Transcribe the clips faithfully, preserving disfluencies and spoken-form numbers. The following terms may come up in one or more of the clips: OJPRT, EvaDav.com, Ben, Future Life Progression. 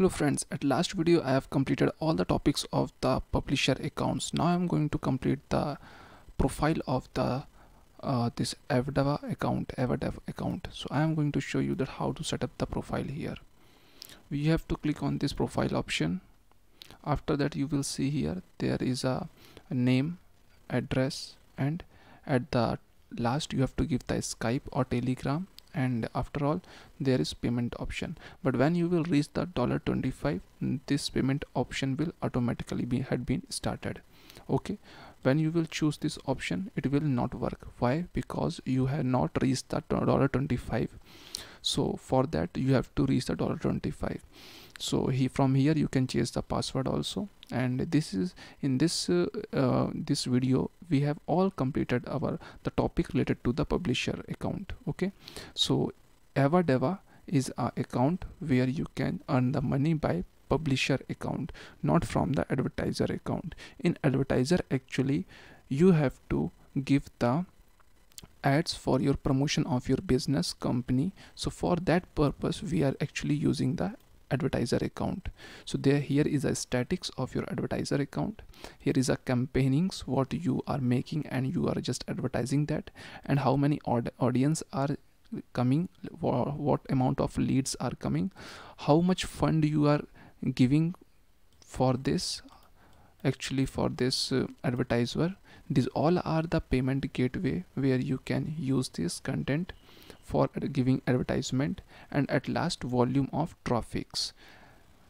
Hello friends, at last video I have completed all the topics of the publisher accounts. Now I am going to complete the profile of the uh, this EvaDav account, EvaDav account. So I am going to show you that how to set up the profile here. We have to click on this profile option. After that you will see here there is a, a name, address, and at the last you have to give the Skype or Telegram, and after all there is payment option. But when you will reach the dollar twenty-five, this payment option will automatically be had been started. Okay, when you will choose this option it will not work. Why? Because you have not reached the dollar twenty-five. So for that you have to reach the dollar twenty-five. So he from here you can change the password also. And this is in this uh, uh, this video we have all completed our the topic related to the publisher account. Okay, so EvaDav is an account where you can earn the money by publisher account, not from the advertiser account. In advertiser actually you have to give the ads for your promotion of your business company. So for that purpose we are actually using the advertiser account. So there here is a statics of your advertiser account. Here is a campaignings, what you are making and you are just advertising that, and how many aud audience are coming, what amount of leads are coming, how much fund you are giving for this actually for this uh, advertiser. These all are the payment gateway where you can use this content for giving advertisement. And at last, volume of traffics,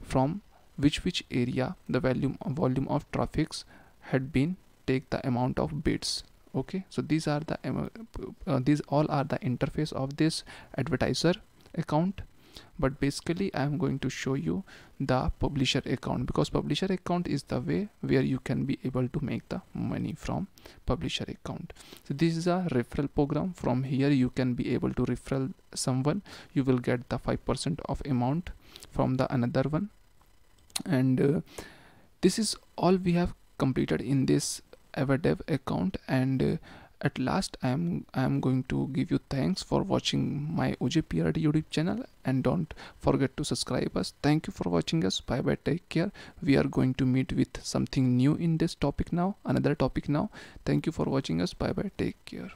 from which which area the volume volume of traffics had been take the amount of bids. Okay, so these are the uh, these all are the interface of this advertiser account. But basically I am going to show you the publisher account, because publisher account is the way where you can be able to make the money from publisher account. So this is a referral program. From here you can be able to referral someone, you will get the five percent of amount from the another one. And uh, this is all we have completed in this EvaDav account. And uh, at last I am I am going to give you thanks for watching my O J P R T YouTube channel, and don't forget to subscribe us. Thank you for watching us. Bye bye, take care. We are going to meet with something new in this topic now, another topic now. Thank you for watching us. Bye bye, take care.